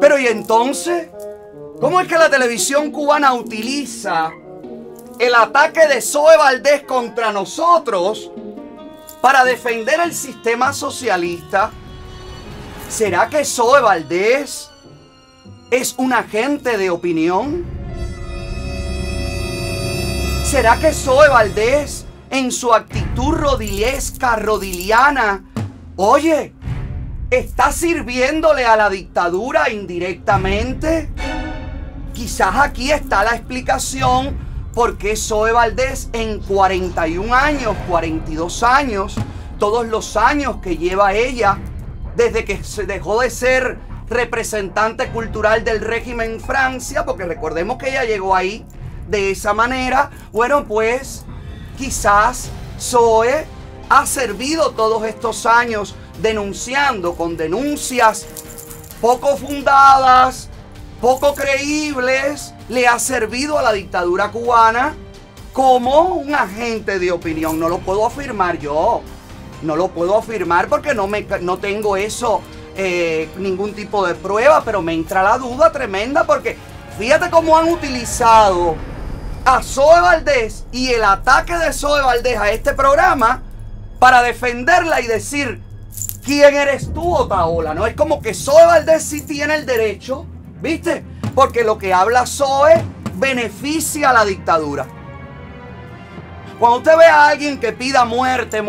Pero ¿y entonces? ¿Cómo es que la televisión cubana utiliza el ataque de Zoé Valdés contra nosotros para defender el sistema socialista? ¿Será que Zoé Valdés es un agente de opinión? ¿Será que Zoé Valdés, en su actitud rodilesca, rodiliana, oye, está sirviéndole a la dictadura indirectamente? Quizás aquí está la explicación por qué Zoé Valdés en 41 años, 42 años, todos los años que lleva ella, desde que se dejó de ser representante cultural del régimen en Francia, porque recordemos que ella llegó ahí de esa manera, bueno, pues quizás Zoé ha servido todos estos años denunciando con denuncias poco fundadas, poco creíbles, le ha servido a la dictadura cubana como un agente de opinión. No lo puedo afirmar yo, no lo puedo afirmar porque no tengo eso, ningún tipo de prueba, pero me entra la duda tremenda porque fíjate cómo han utilizado a Zoé Valdés y el ataque de Zoé Valdés a este programa para defenderla y decir: ¿quién eres tú, Otaola? No es como que Zoé Valdés sí tiene el derecho, ¿viste? Porque lo que habla Zoé beneficia a la dictadura. Cuando usted ve a alguien que pida muerte,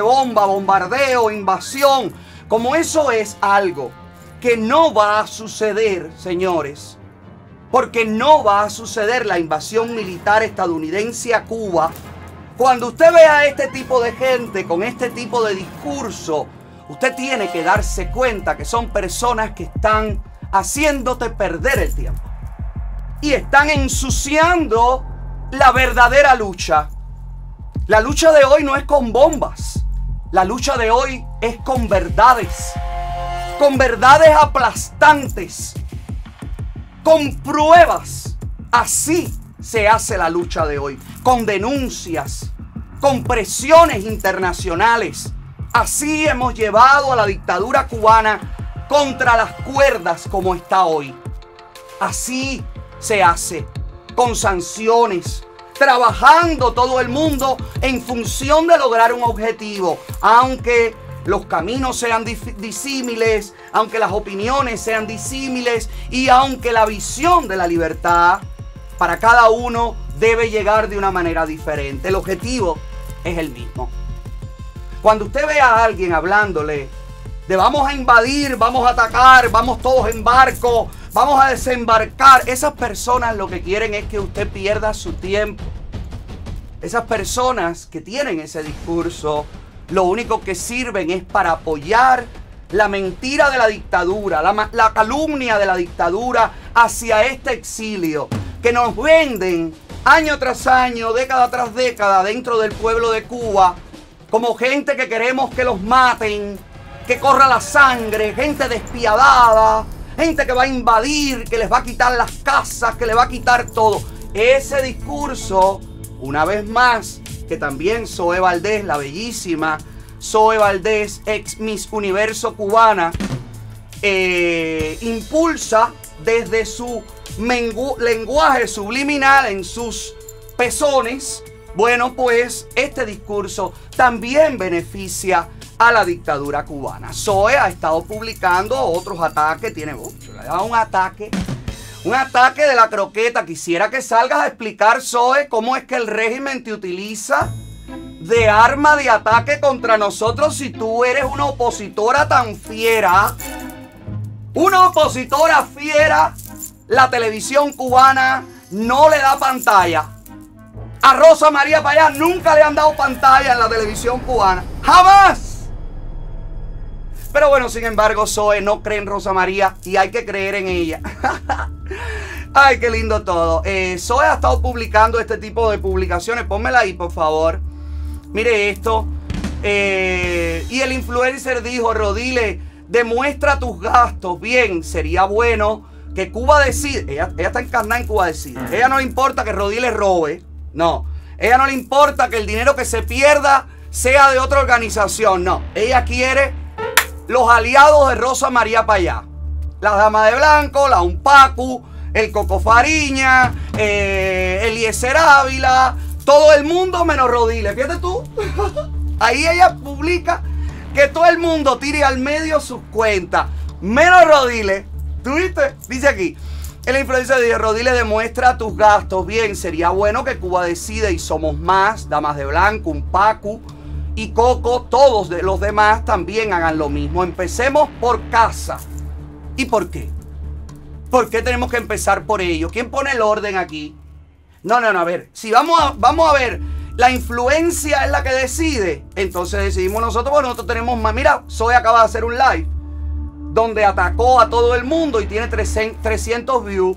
bomba, bombardeo, invasión, como eso es algo que no va a suceder, señores, porque no va a suceder la invasión militar estadounidense a Cuba, cuando usted ve a este tipo de gente con este tipo de discurso, usted tiene que darse cuenta que son personas que están haciéndote perder el tiempo y están ensuciando la verdadera lucha. La lucha de hoy no es con bombas, la lucha de hoy es con verdades aplastantes, con pruebas. Así se hace la lucha de hoy, con denuncias, con presiones internacionales. Así hemos llevado a la dictadura cubana contra las cuerdas como está hoy. Así se hace, con sanciones, trabajando todo el mundo en función de lograr un objetivo. Aunque los caminos sean disímiles, aunque las opiniones sean disímiles y aunque la visión de la libertad para cada uno debe llegar de una manera diferente, el objetivo es el mismo. Cuando usted ve a alguien hablándole de vamos a invadir, vamos a atacar, vamos todos en barco, vamos a desembarcar, esas personas lo que quieren es que usted pierda su tiempo. Esas personas que tienen ese discurso, lo único que sirven es para apoyar la mentira de la dictadura, la calumnia de la dictadura hacia este exilio, que nos venden año tras año, década tras década dentro del pueblo de Cuba, como gente que queremos que los maten, que corra la sangre, gente despiadada, gente que va a invadir, que les va a quitar las casas, que les va a quitar todo. Ese discurso, una vez más, que también Zoé Valdés, la bellísima Zoé Valdés, ex Miss Universo cubana, impulsa desde su lenguaje subliminal en sus pezones. Bueno, pues este discurso también beneficia a la dictadura cubana. Zoé ha estado publicando otros ataques, tiene un ataque de la croqueta. Quisiera que salgas a explicar, Zoé, cómo es que el régimen te utiliza de arma de ataque contra nosotros si tú eres una opositora tan fiera. Una opositora fiera, la televisión cubana no le da pantalla. A Rosa María Payá nunca le han dado pantalla en la televisión cubana. ¡Jamás! Pero bueno, sin embargo, Zoé no cree en Rosa María y hay que creer en ella. ¡Ay, qué lindo todo! Zoé ha estado publicando este tipo de publicaciones. Pónmela ahí, por favor. Mire esto. Y el influencer dijo: Rodiles, demuestra tus gastos. Bien, sería bueno que Cuba decide. Ella está encarnada en Cuba decide. Ella no le importa que Rodiles robe. No, ella no le importa que el dinero que se pierda sea de otra organización, no. Ella quiere los aliados de Rosa María Payá. las Damas de Blanco, la UNPACU, el Coco Fariña, Eliezer Ávila, todo el mundo menos Rodiles. Fíjate tú, ahí ella publica que todo el mundo tire al medio sus cuentas, menos Rodiles. ¿Tú viste? Dice aquí, el influencer de Rodiles demuestra tus gastos. Bien, sería bueno que Cuba decida y Somos Más, Damas de Blanco, UNPACU y Coco, todos los demás también hagan lo mismo. Empecemos por casa. ¿Y por qué? ¿Por qué tenemos que empezar por ello? ¿Quién pone el orden aquí? No, no, no, a ver, si vamos a ver, la influencia es la que decide, entonces decidimos nosotros, porque nosotros tenemos más. Mira, Zoé acaba de hacer un live donde atacó a todo el mundo y tiene 300 views.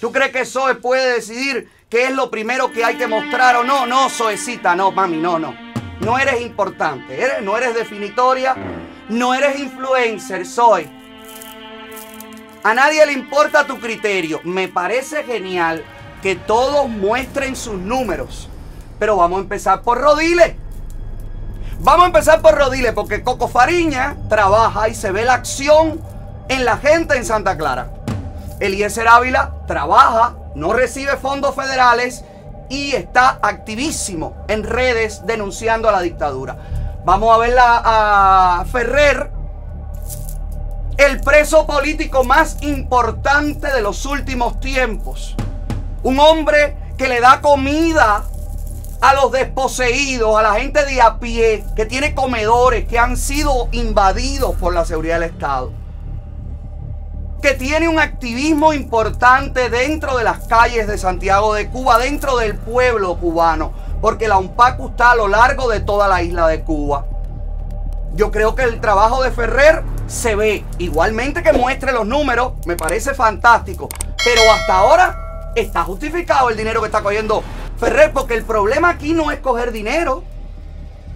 ¿Tú crees que Zoé puede decidir qué es lo primero que hay que mostrar o no? No, Zoécita, no, mami, no, no. No eres importante, no eres definitoria, no eres influencer, Zoé. A nadie le importa tu criterio. Me parece genial que todos muestren sus números, pero vamos a empezar por Rodiles. Vamos a empezar por Rodiles porque Coco Fariña trabaja y se ve la acción en la gente en Santa Clara. Eliezer Ávila trabaja, no recibe fondos federales y está activísimo en redes denunciando a la dictadura. Vamos a ver a Ferrer, el preso político más importante de los últimos tiempos. Un hombre que le da comida a los desposeídos, a la gente de a pie, que tiene comedores, que han sido invadidos por la seguridad del Estado. Que tiene un activismo importante dentro de las calles de Santiago de Cuba, dentro del pueblo cubano, porque la UNPACU está a lo largo de toda la isla de Cuba. Yo creo que el trabajo de Ferrer se ve, igualmente que muestre los números, me parece fantástico, pero hasta ahora está justificado el dinero que está cogiendo Ferrer, porque el problema aquí no es coger dinero.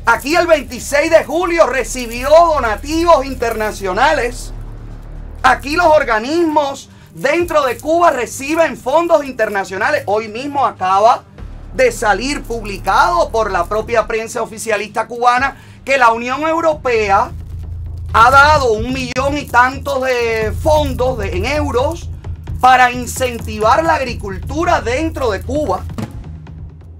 Aquí el 26 de julio recibió donativos internacionales. Aquí los organismos dentro de Cuba reciben fondos internacionales. Hoy mismo acaba de salir publicado por la propia prensa oficialista cubana que la Unión Europea ha dado 1 millón y tantos de fondos en euros para incentivar la agricultura dentro de Cuba.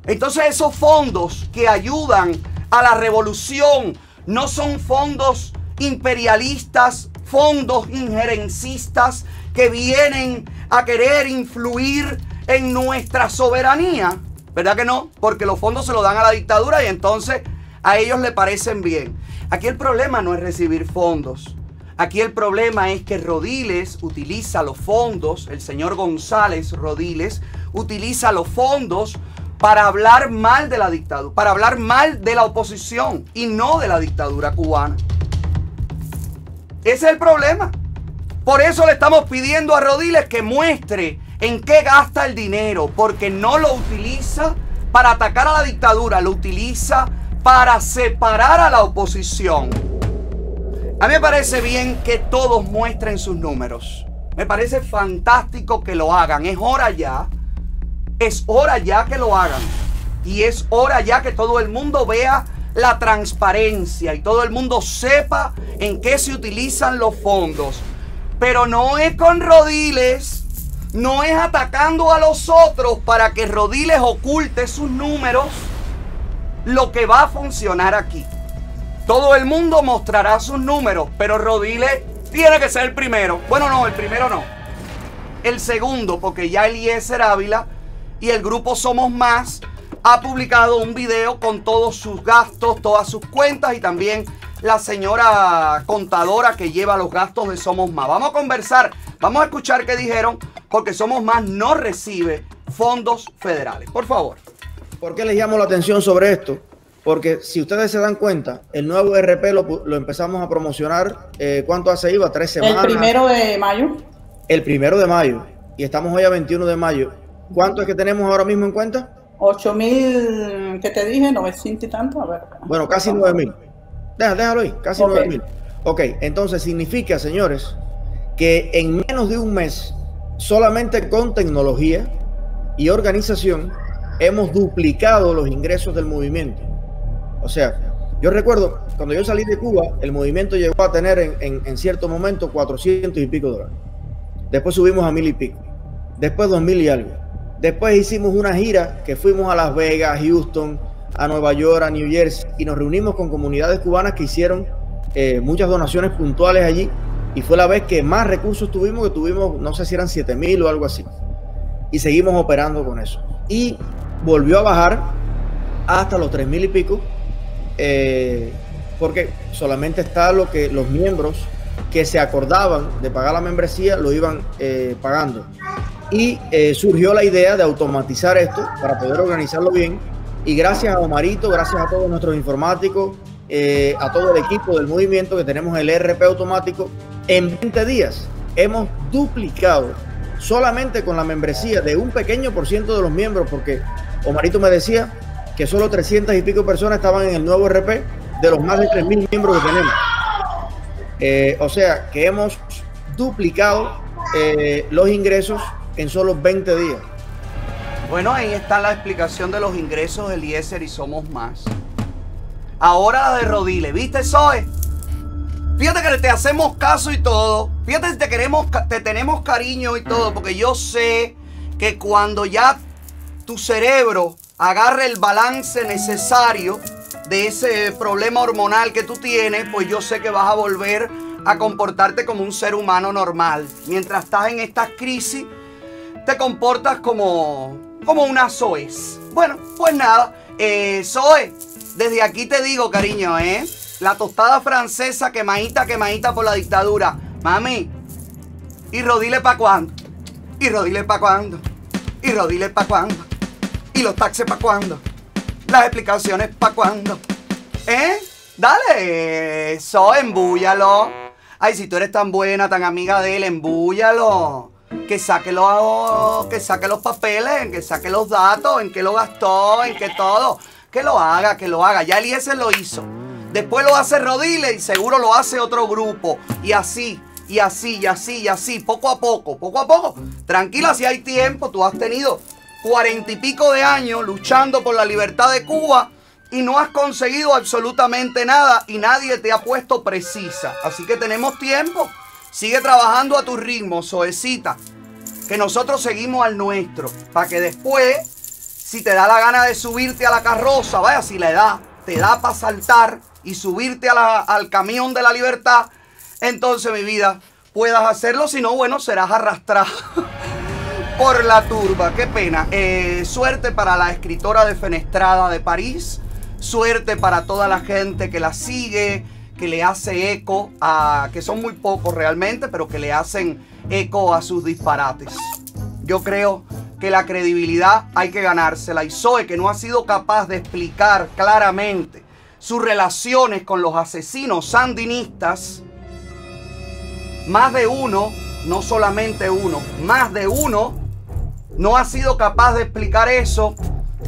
Entonces esos fondos que ayudan a la revolución no son fondos imperialistas, fondos injerencistas que vienen a querer influir en nuestra soberanía. ¿Verdad que no? Porque los fondos se los dan a la dictadura y entonces a ellos le parecen bien. Aquí el problema no es recibir fondos. Aquí el problema es que Rodiles utiliza los fondos, el señor González Rodiles utiliza los fondos para hablar mal de la dictadura, para hablar mal de la oposición y no de la dictadura cubana. Ese es el problema. Por eso le estamos pidiendo a Rodiles que muestre en qué gasta el dinero, porque no lo utiliza para atacar a la dictadura, lo utiliza para separar a la oposición. A mí me parece bien que todos muestren sus números. Me parece fantástico que lo hagan. Es hora ya. Es hora ya que lo hagan. Y es hora ya que todo el mundo vea la transparencia y todo el mundo sepa en qué se utilizan los fondos. Pero no es con Rodiles, no es atacando a los otros para que Rodiles oculte sus números lo que va a funcionar aquí. Todo el mundo mostrará sus números, pero Rodiles tiene que ser el primero. Bueno, no, el primero no. El segundo, porque ya Eliezer Ávila y el grupo Somos Más ha publicado un video con todos sus gastos, todas sus cuentas y también la señora contadora que lleva los gastos de Somos Más. Vamos a conversar, vamos a escuchar qué dijeron, porque Somos Más no recibe fondos federales. Por favor. ¿Por qué les llamo la atención sobre esto? Porque si ustedes se dan cuenta, el nuevo ERP lo empezamos a promocionar, ¿cuánto hace iba? 3 semanas. ¿El 1 de mayo? El 1 de mayo. Y estamos hoy a 21 de mayo. ¿Cuánto es que tenemos ahora mismo en cuenta? 8.000, ¿qué te dije? 900 y tanto. A ver. Bueno, casi 9.000. Déjalo ahí, casi 9.000. Ok, entonces significa, señores, que en menos de un mes, solamente con tecnología y organización, hemos duplicado los ingresos del movimiento. O sea, yo recuerdo, cuando yo salí de Cuba, el movimiento llegó a tener en cierto momento 400 y pico dólares. Después subimos a 1000 y pico. Después 2000 y algo. Después hicimos una gira que fuimos a Las Vegas, a Houston, a Nueva York, a New Jersey, y nos reunimos con comunidades cubanas que hicieron muchas donaciones puntuales allí, y fue la vez que más recursos tuvimos, que tuvimos, no sé si eran 7000 o algo así, y seguimos operando con eso. Y volvió a bajar hasta los 3000 y pico, porque solamente está lo que los miembros que se acordaban de pagar la membresía lo iban pagando. Y surgió la idea de automatizar esto para poder organizarlo bien, y gracias a Omarito, gracias a todos nuestros informáticos, a todo el equipo del movimiento, que tenemos el ERP automático, en 20 días hemos duplicado solamente con la membresía de un pequeño % de los miembros, porque Omarito me decía que solo 300 y pico personas estaban en el nuevo ERP de los más de 3000 miembros que tenemos. O sea que hemos duplicado los ingresos en solo 20 días. Bueno, ahí está la explicación de los ingresos de Eliezer y Somos Más. Ahora la de Rodiles, ¿viste, Zoe? Fíjate que te hacemos caso y todo. Fíjate si te queremos, te tenemos cariño y todo, porque yo sé que cuando ya tu cerebro agarre el balance necesario de ese problema hormonal que tú tienes, pues yo sé que vas a volver a comportarte como un ser humano normal. Mientras estás en estas crisis, te comportas como una Zoe. Bueno, pues nada, Zoe, desde aquí te digo, cariño, la tostada francesa quemadita, quemadita por la dictadura. Mami, ¿y Rodiles pa' cuándo? ¿Y Rodiles pa' cuándo? ¿Y Rodiles pa' cuándo? ¿Y los taxes pa' cuándo? Las explicaciones pa' cuándo. Dale, Zoe, embúllalo. Ay, si tú eres tan buena, tan amiga de él, embúllalo. Que saque los papeles, que saque los datos, en qué lo gastó, en qué todo. Que lo haga, que lo haga. Ya Eliezer lo hizo. Después lo hace Rodiles y seguro lo hace otro grupo. Y así, y así, y así, y así. Poco a poco, poco a poco. Tranquila, si hay tiempo. Tú has tenido 40 y pico de años luchando por la libertad de Cuba y no has conseguido absolutamente nada y nadie te ha puesto precisa. Así que tenemos tiempo. Sigue trabajando a tu ritmo, Zoecita, que nosotros seguimos al nuestro, para que después, si te da la gana de subirte a la carroza, vaya, si la edad te da para saltar y subirte al camión de la libertad, entonces, mi vida, puedas hacerlo. Si no, bueno, serás arrastrado por la turba. Qué pena. Suerte para la escritora defenestrada de París, suerte para toda la gente que la sigue, que le hace eco a... que son muy pocos realmente, pero que le hacen eco a sus disparates. Yo creo que la credibilidad hay que ganársela. Y Zoe, que no ha sido capaz de explicar claramente sus relaciones con los asesinos sandinistas, más de uno, no solamente uno, más de uno, no ha sido capaz de explicar eso.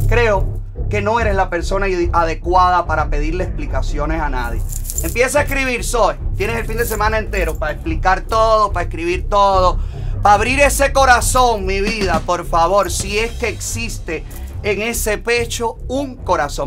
Creo que no eres la persona adecuada para pedirle explicaciones a nadie. Empieza a escribir, Zoe. Tienes el fin de semana entero para explicar todo, para escribir todo, para abrir ese corazón, mi vida, por favor. Si es que existe en ese pecho un corazón.